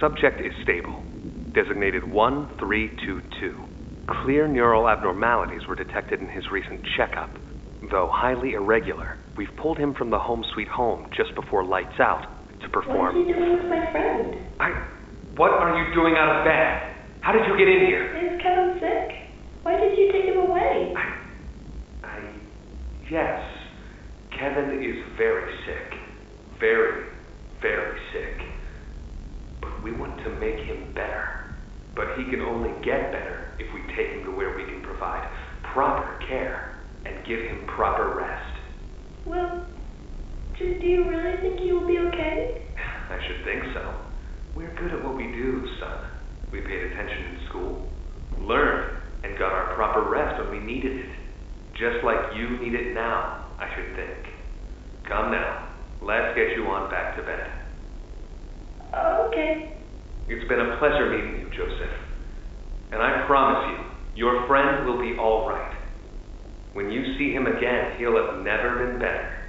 Subject is stable. Designated 1322. Clear neural abnormalities were detected in his recent checkup. Though highly irregular, we've pulled him from the home sweet home just before lights out to perform... What are you doing with my friend? What are you doing out of bed? How did you get in here? Is Kevin sick? Why did you take him away? Yes. Kevin is very sick. Very, very sick. But we want to make him better. But he can only get better if we take him to where we can provide proper care and give him proper rest. Well, do you really think he will be okay? I should think so. We're good at what we do, son. We paid attention in school, learned, and got our proper rest when we needed it. Just like you need it now, I should think. Come now. Let's get you on back to bed. Okay. It's been a pleasure meeting you, Joseph. And I promise you, your friend will be all right. When you see him again, he'll have never been better.